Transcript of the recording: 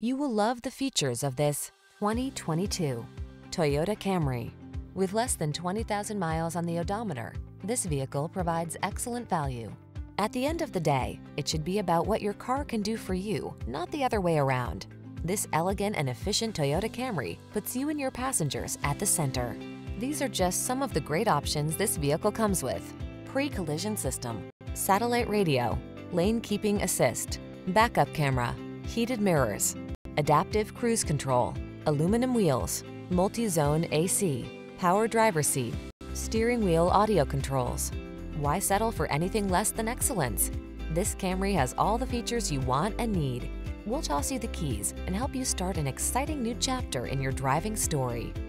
You will love the features of this 2022 Toyota Camry. With less than 20,000 miles on the odometer, this vehicle provides excellent value. At the end of the day, it should be about what your car can do for you, not the other way around. This elegant and efficient Toyota Camry puts you and your passengers at the center. These are just some of the great options this vehicle comes with: pre-collision system, satellite radio, lane keeping assist, backup camera, heated mirrors, adaptive cruise control, aluminum wheels, multi-zone AC, power driver seat, steering wheel audio controls. Why settle for anything less than excellence? This Camry has all the features you want and need. We'll toss you the keys and help you start an exciting new chapter in your driving story.